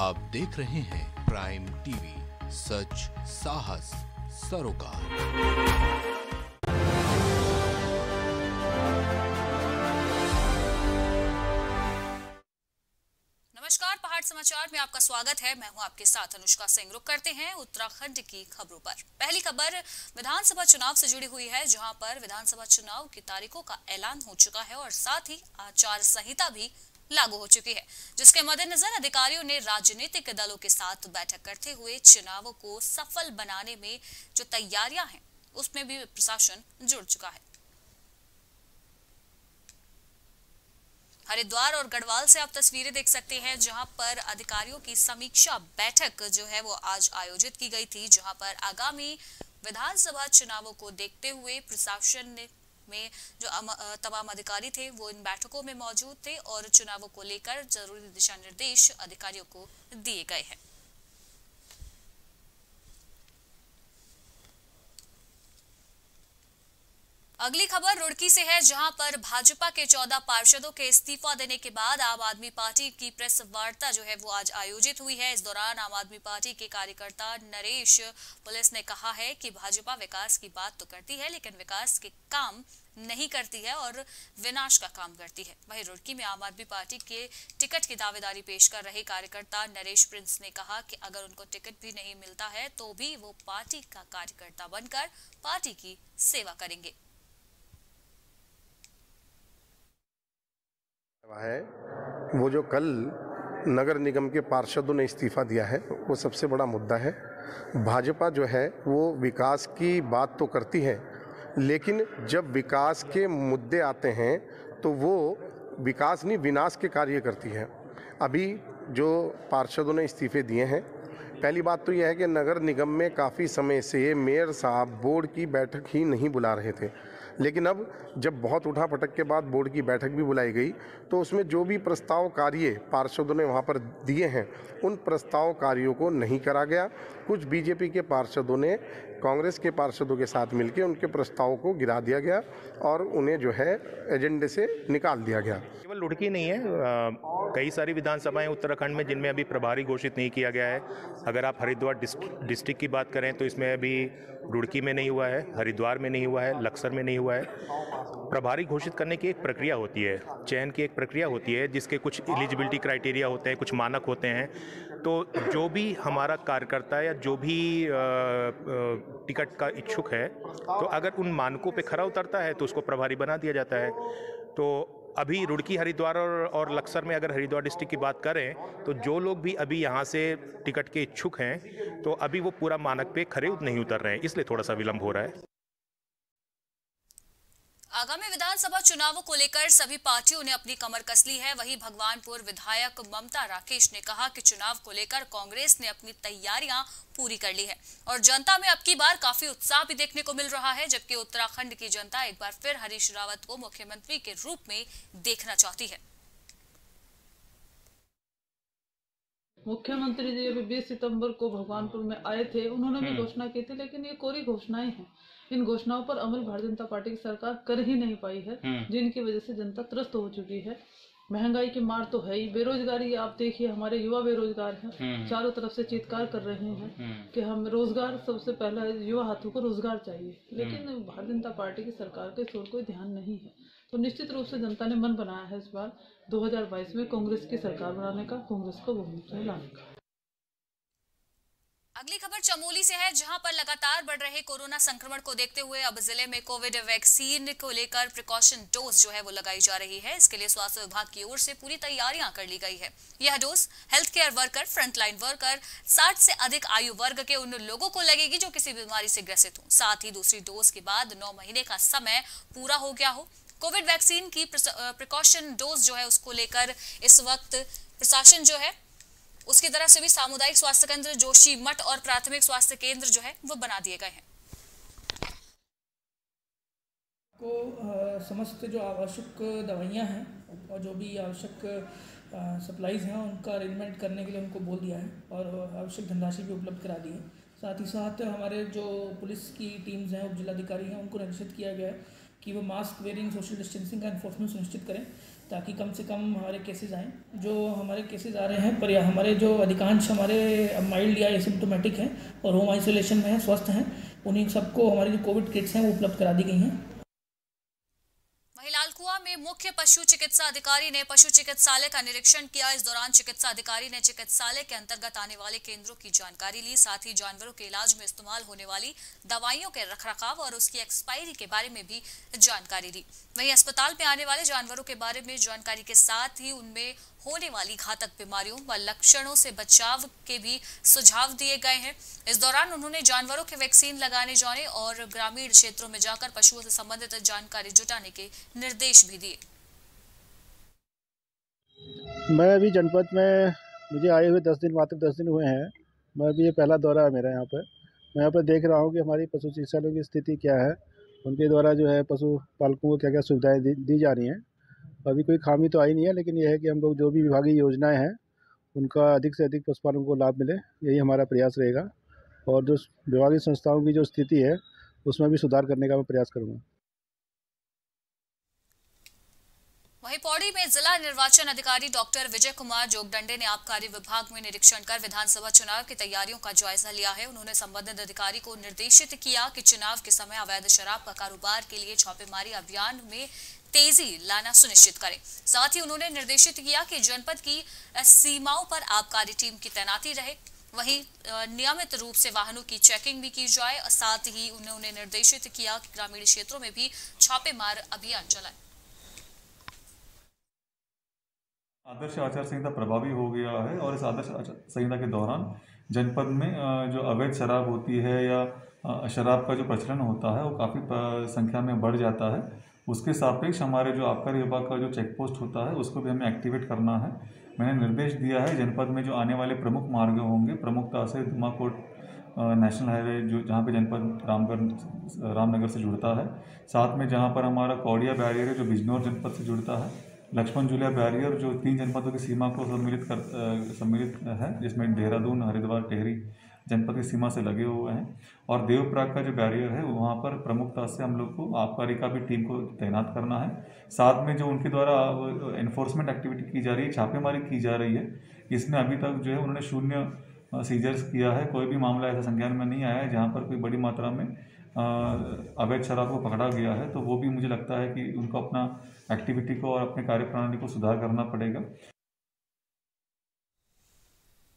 आप देख रहे हैं प्राइम टीवी, सच साहस सरोकार। नमस्कार, पहाड़ समाचार में आपका स्वागत है। मैं हूं आपके साथ अनुष्का सिंह। रुक करते हैं उत्तराखंड की खबरों पर। पहली खबर विधानसभा चुनाव से जुड़ी हुई है, जहां पर विधानसभा चुनाव की तारीखों का ऐलान हो चुका है और साथ ही आचार संहिता भी लागू हो चुकी है, जिसके मद्देनजर अधिकारियों ने राजनीतिक दलों के साथ बैठक करते हुए चुनावों को सफल बनाने में जो तैयारियां हैं उसमें भी प्रशासन जुड़ चुका है। हरिद्वार और गढ़वाल से आप तस्वीरें देख सकते हैं, जहां पर अधिकारियों की समीक्षा बैठक जो है वो आज आयोजित की गई थी, जहां पर आगामी विधानसभा चुनावों को देखते हुए प्रशासन ने में जो तमाम अधिकारी थे वो इन बैठकों में मौजूद थे और चुनावों को लेकर जरूरी दिशा निर्देश अधिकारियों को दिए गए हैं। अगली खबर रुड़की से है, जहां पर भाजपा के 14 पार्षदों के इस्तीफा देने के बाद आम आदमी पार्टी की प्रेस वार्ता जो है वो आज आयोजित हुई है। इस दौरान आम आदमी पार्टी के कार्यकर्ता नरेश पॉलस ने कहा है कि भाजपा विकास की बात तो करती है लेकिन विकास के काम नहीं करती है और विनाश का काम करती है। वहीं रुड़की में आम आदमी पार्टी के टिकट की दावेदारी पेश कर रहे कार्यकर्ता नरेश प्रिंस ने कहा कि अगर उनको टिकट भी नहीं मिलता है तो भी वो पार्टी का कार्यकर्ता बनकर पार्टी की सेवा करेंगे। है वो जो कल नगर निगम के पार्षदों ने इस्तीफा दिया है वो सबसे बड़ा मुद्दा है। भाजपा जो है वो विकास की बात तो करती है लेकिन जब विकास के मुद्दे आते हैं तो वो विकास नहीं विनाश के कार्य करती है। अभी जो पार्षदों ने इस्तीफे दिए हैं, पहली बात तो यह है कि नगर निगम में काफ़ी समय से मेयर साहब बोर्ड की बैठक ही नहीं बुला रहे थे, लेकिन अब जब बहुत उठा पटक के बाद बोर्ड की बैठक भी बुलाई गई तो उसमें जो भी प्रस्ताव कार्य पार्षदों ने वहां पर दिए हैं उन प्रस्ताव कार्यों को नहीं करा गया। कुछ बीजेपी के पार्षदों ने कांग्रेस के पार्षदों के साथ मिलकर उनके प्रस्तावों को गिरा दिया गया और उन्हें जो है एजेंडे से निकाल दिया गया। केवल लुढ़की नहीं है, कई सारी विधानसभाएं उत्तराखंड में जिनमें अभी प्रभारी घोषित नहीं किया गया है। अगर आप हरिद्वार डिस्ट्रिक्ट की बात करें तो इसमें अभी रुड़की में नहीं हुआ है, हरिद्वार में नहीं हुआ है, लक्सर में नहीं हुआ है। प्रभारी घोषित करने की एक प्रक्रिया होती है, चयन की एक प्रक्रिया होती है, जिसके कुछ एलिजिबिलिटी क्राइटेरिया होते हैं, कुछ मानक होते हैं। तो जो भी हमारा कार्यकर्ता या जो भी टिकट का इच्छुक है तो अगर उन मानकों पे खरा उतरता है तो उसको प्रभारी बना दिया जाता है। तो अभी रुड़की, हरिद्वार और लक्सर में, अगर हरिद्वार डिस्ट्रिक्ट की बात करें तो जो लोग भी अभी यहाँ से टिकट के इच्छुक हैं तो अभी वो पूरा मानक पे खरे नहीं उतर रहे हैं, इसलिए थोड़ा सा विलंब हो रहा है। आगामी विधानसभा चुनावों को लेकर सभी पार्टियों ने अपनी कमर कस ली है। वहीं भगवानपुर विधायक ममता राकेश ने कहा कि चुनाव को लेकर कांग्रेस ने अपनी तैयारियां पूरी कर ली है और जनता में अब की बार काफी उत्साह भी देखने को मिल रहा है, जबकि उत्तराखंड की जनता एक बार फिर हरीश रावत को मुख्यमंत्री के रूप में देखना चाहती है। मुख्यमंत्री जी अभी 20 सितम्बर को भगवानपुर में आए थे, उन्होंने भी घोषणा की थी, लेकिन ये कोरी घोषणाएं हैं। इन घोषणाओं पर अमल भारतीय जनता पार्टी की सरकार कर ही नहीं पाई है, जिनकी वजह से जनता त्रस्त हो चुकी है। महंगाई की मार तो है ही, बेरोजगारी आप देखिए, हमारे युवा बेरोजगार हैं, चारों तरफ से चीत्कार कर रहे हैं कि हम रोजगार, सबसे पहला युवा हाथों को रोजगार चाहिए, लेकिन भारतीय जनता पार्टी की सरकार के शोर कोई ध्यान नहीं है। तो निश्चित रूप से जनता ने मन बनाया है इस बार 2022 में कांग्रेस की सरकार बनाने का, कांग्रेस को बहुमत में लाने का। अगली खबर चमोली से है, जहां पर लगातार बढ़ रहे कोरोना संक्रमण को देखते हुए अब जिले में कोविड वैक्सीन को लेकर प्रिकॉशन डोज जो है वो लगाई जा रही है। इसके लिए स्वास्थ्य विभाग की ओर से पूरी तैयारियां कर ली गई है। यह dose health care worker, frontline worker, 60 से अधिक आयु वर्ग के उन लोगों को लगेगी जो किसी बीमारी से ग्रसित हो, साथ ही दूसरी डोज के बाद 9 महीने का समय पूरा हो गया हो। कोविड वैक्सीन की प्रिकॉशन डोज जो है उसको लेकर इस वक्त प्रशासन जो है उसकी तरफ से भी सामुदायिक स्वास्थ्य केंद्र, जोशी मठ और प्राथमिक स्वास्थ्य केंद्र जो है वो बना दिए गए हैं। को समस्त जो आवश्यक दवाइयां हैं और जो भी आवश्यक सप्लाईज हैं उनका अरेंजमेंट करने के लिए उनको बोल दिया है और आवश्यक धनराशि भी उपलब्ध करा दी है। साथ ही साथ हमारे जो पुलिस की टीम्स हैं, उप जिलाधिकारी हैं, उनको निर्देशित किया गया है कि वो मास्क वेयरिंग, सोशल डिस्टेंसिंग का एनफोर्समेंट सुनिश्चित करें ताकि कम से कम हमारे केसेस आएँ। जो हमारे केसेस आ रहे हैं पर हमारे जो अधिकांश हमारे माइल्ड या एसिम्टोमेटिक हैं और होम आइसोलेशन में हैं, स्वस्थ हैं, उन्हीं सबको हमारी जो कोविड किट्स हैं वो उपलब्ध करा दी गई हैं। वहीं लालकुआ में मुख्य पशु चिकित्सा अधिकारी ने पशु चिकित्सालय का निरीक्षण किया। इस दौरान चिकित्सा अधिकारी ने चिकित्सालय के अंतर्गत आने वाले केंद्रों की जानकारी ली, साथ ही जानवरों के इलाज में इस्तेमाल होने वाली दवाइयों के रखरखाव और उसकी एक्सपायरी के बारे में भी जानकारी ली। वहीं अस्पताल में आने वाले जानवरों के बारे में जानकारी के साथ ही उनमें होने वाली घातक बीमारियों व लक्षणों से बचाव के भी सुझाव दिए गए हैं। इस दौरान उन्होंने जानवरों के वैक्सीन लगाने जाने और ग्रामीण क्षेत्रों में जाकर पशुओं से संबंधित जानकारी जुटाने के निर्देश भी दिए। मैं अभी जनपद में मुझे आए हुए 10 दिन मात्र 10 दिन हुए हैं। मैं अभी ये पहला दौरा है मेरा यहाँ पर। मैं यहाँ पर देख रहा हूँ कि हमारी पशु चिकित्सालयों की स्थिति क्या है, उनके द्वारा जो है पशु पालकों को क्या क्या सुविधाएँ दी जा रही हैं। अभी कोई खामी तो आई नहीं है, लेकिन यह है कि हम लोग जो भी विभागीय योजनाएं हैं उनका अधिक से अधिक पशुपालकों को लाभ मिले, यही हमारा प्रयास रहेगा। और जो विभागीय संस्थाओं की जो स्थिति है उसमें भी सुधार करने का मैं प्रयास करूँगा। वहीं पौड़ी में जिला निर्वाचन अधिकारी डॉक्टर विजय कुमार जोगडंडे ने आबकारी विभाग में निरीक्षण कर विधानसभा चुनाव की तैयारियों का जायजा लिया है। उन्होंने संबंधित अधिकारी को निर्देशित किया कि चुनाव के समय अवैध शराब का कारोबार के लिए छापेमारी अभियान में तेजी लाना सुनिश्चित करें। साथ ही उन्होंने निर्देशित किया कि जनपद की सीमाओं पर आबकारी टीम की तैनाती रहे। वहीं नियमित रूप से वाहनों की चेकिंग भी की जाए। साथ ही उन्होंने निर्देशित किया कि ग्रामीण क्षेत्रों में भी छापेमार अभियान चलाए। आदर्श आचार संहिता प्रभावी हो गया है और इस आदर्श आचार संहिता के दौरान जनपद में जो अवैध शराब होती है या शराब का जो प्रचलन होता है वो काफ़ी संख्या में बढ़ जाता है। उसके सापेक्ष हमारे जो आबकारी विभाग का जो चेक पोस्ट होता है उसको भी हमें एक्टिवेट करना है। मैंने निर्देश दिया है जनपद में जो आने वाले प्रमुख मार्ग होंगे, प्रमुखता से धुमाकोट नेशनल हाईवे जो जहाँ पे जनपद रामनगर से जुड़ता है, साथ में जहाँ पर हमारा कौड़िया बैरियर है जो बिजनौर जनपद से जुड़ता है, लक्ष्मण झूलिया बैरियर जो 3 जनपदों की सीमा को सम्मिलित है जिसमें देहरादून, हरिद्वार, टेहरी जनपद की सीमा से लगे हुए हैं, और देवप्राग का जो बैरियर है वहाँ पर प्रमुखता से हम लोग को आबकारी का भी टीम को तैनात करना है। साथ में जो उनके द्वारा एनफोर्समेंट एक्टिविटी की जा रही है, छापेमारी की जा रही है, इसमें अभी तक जो है उन्होंने 0 सीजर्स किया है। कोई भी मामला ऐसा संज्ञान में नहीं आया है जहाँ पर कोई बड़ी मात्रा में अवैध शराब को पकड़ा गया है। तो वो भी मुझे लगता है कि उनको अपना एक्टिविटी को और अपने कार्यप्रणाली को सुधार करना पड़ेगा।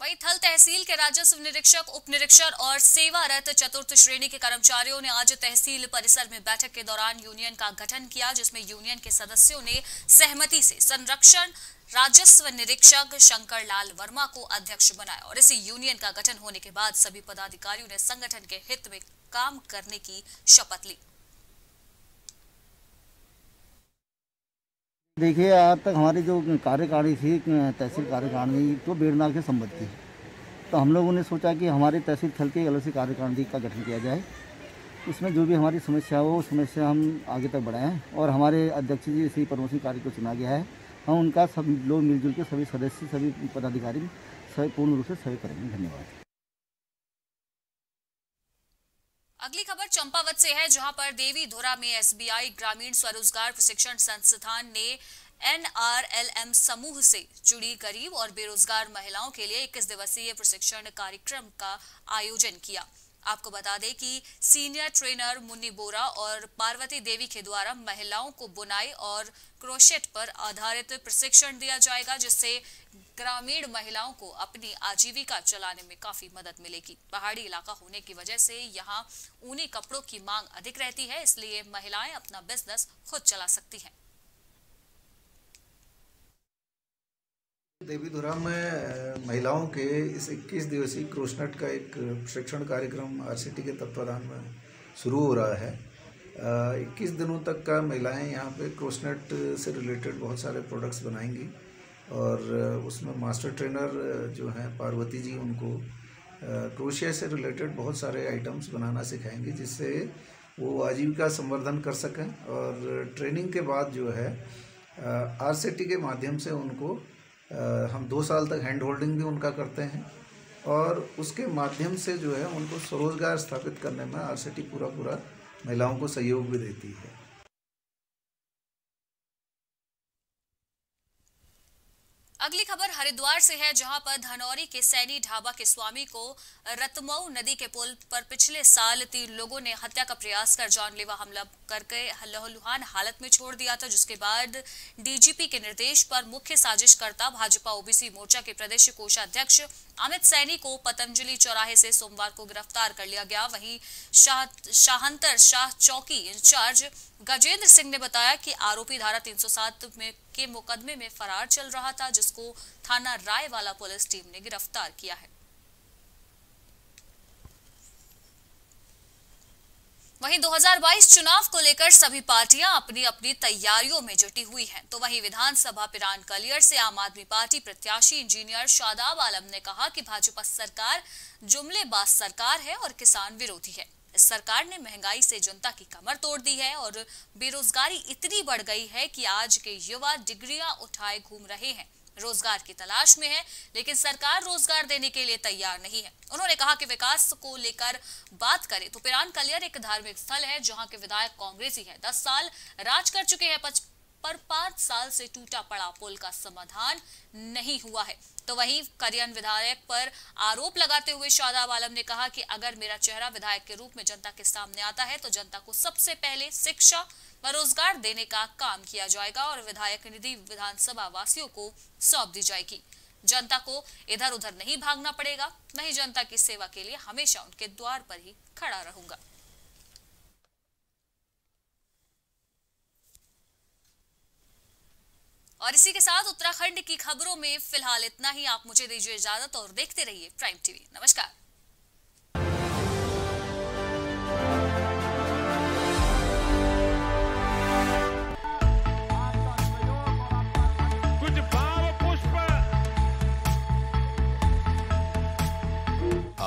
वहीं थल तहसील के राजस्व निरीक्षक, उप निरीक्षक और सेवारत चतुर्थ श्रेणी के कर्मचारियों ने आज तहसील परिसर में बैठक के दौरान यूनियन का गठन किया, जिसमें यूनियन के सदस्यों ने सहमति से संरक्षण राजस्व निरीक्षक शंकर लाल वर्मा को अध्यक्ष बनाया और इसी यूनियन का गठन होने के बाद सभी पदाधिकारियों ने संगठन के हित में काम करने की शपथ ली। देखिए, आज तक हमारी जो कार्यकारिणी थी तहसील कार्यकारिणी तो बेड़ना के संबंध थी, तो हम लोगों ने सोचा कि हमारे तहसील थल के अलग से कार्यकारिणी का गठन किया जाए। उसमें जो भी हमारी समस्या हो समस्या हम आगे तक बढ़ाएं, और हमारे अध्यक्ष जी श्री परमोहन सिंह कार्य को चुना गया है। हम उनका सब लोग मिलजुल के सभी सदस्य, सभी पदाधिकारी सभी पूर्ण रूप से सहयोग करेंगे। धन्यवाद। अगली खबर चंपावत से है, जहां पर देवीधुरा में एसबीआई ग्रामीण स्वरोजगार प्रशिक्षण संस्थान ने एनआरएलएम समूह से जुड़ी गरीब और बेरोजगार महिलाओं के लिए 21 दिवसीय प्रशिक्षण कार्यक्रम का आयोजन किया। आपको बता दें कि सीनियर ट्रेनर मुन्नी बोरा और पार्वती देवी के द्वारा महिलाओं को बुनाई और क्रोशेट पर आधारित प्रशिक्षण दिया जाएगा, जिससे ग्रामीण महिलाओं को अपनी आजीविका चलाने में काफी मदद मिलेगी। पहाड़ी इलाका होने की वजह से यहाँ ऊनी कपड़ों की मांग अधिक रहती है, इसलिए महिलाएं अपना बिजनेस खुद चला सकती हैं। देवीधुरा में महिलाओं के इस 21 दिवसीय क्रोशनेट का एक प्रशिक्षण कार्यक्रम आरसीटी के तत्वाधान में शुरू हो रहा है। 21 दिनों तक का महिलाएं यहाँ पे क्रोशनेट से रिलेटेड बहुत सारे प्रोडक्ट्स बनाएंगी और उसमें मास्टर ट्रेनर जो हैं पार्वती जी उनको क्रोशिया से रिलेटेड बहुत सारे आइटम्स बनाना सिखाएंगी, जिससे वो आजीविका संवर्धन कर सकें। और ट्रेनिंग के बाद जो है आरसीटी के माध्यम से उनको हम 2 साल तक हैंड होल्डिंग भी उनका करते हैं और उसके माध्यम से जो है उनको स्वरोजगार स्थापित करने में आरसीटी पूरा महिलाओं को सहयोग भी देती है। अगली खबर हरिद्वार से है, जहां पर धनौरी के सैनी ढाबा के स्वामी को रतमऊ नदी के पुल पर पिछले साल 3 लोगों ने हत्या का प्रयास कर जानलेवा हमला करके लहूलुहान हालत में छोड़ दिया था, जिसके बाद डीजीपी के निर्देश पर मुख्य साजिशकर्ता भाजपा ओबीसी मोर्चा के प्रदेश कोषाध्यक्ष अमित सैनी को पतंजलि चौराहे से सोमवार को गिरफ्तार कर लिया गया। वहीं शाहंतर शाह चौकी इंचार्ज गजेंद्र सिंह ने बताया कि आरोपी धारा 307 के मुकदमे में फरार चल रहा था, जिसको थाना रायवाला पुलिस टीम ने गिरफ्तार किया है। वहीं 2022 चुनाव को लेकर सभी पार्टियां अपनी अपनी तैयारियों में जुटी हुई हैं, तो वहीं विधानसभा पिरान कलियर से आम आदमी पार्टी प्रत्याशी इंजीनियर शादाब आलम ने कहा कि भाजपा सरकार जुमलेबाज सरकार है और किसान विरोधी है। इस सरकार ने महंगाई से जनता की कमर तोड़ दी है और बेरोजगारी इतनी बढ़ गई है कि आज के युवा डिग्रियां उठाए घूम रहे हैं, रोजगार की तलाश में है, लेकिन सरकार रोजगार देने के लिए तैयार नहीं है। उन्होंने कहा कि विकास को लेकर बात करें तो पिरान कलियर एक धार्मिक स्थल है, जहां के विधायक कांग्रेसी है, 10 साल राज कर चुके हैं, पर 5 साल से टूटा पड़ा पुल का समाधान नहीं हुआ है। तो वहीं करियन विधायक पर आरोप लगाते हुए शादाब आलम ने कहा कि अगर मेरा चेहरा विधायक के रूप में जनता के सामने आता है तो जनता को सबसे पहले शिक्षा व रोजगार देने का काम किया जाएगा और विधायक निधि विधानसभा वासियों को सौंप दी जाएगी। जनता को इधर उधर नहीं भागना पड़ेगा, नहीं जनता की सेवा के लिए हमेशा उनके द्वार पर ही खड़ा रहूंगा। और इसी के साथ उत्तराखंड की खबरों में फिलहाल इतना ही। आप मुझे दीजिए इजाजत और देखते रहिए प्राइम टीवी। नमस्कार।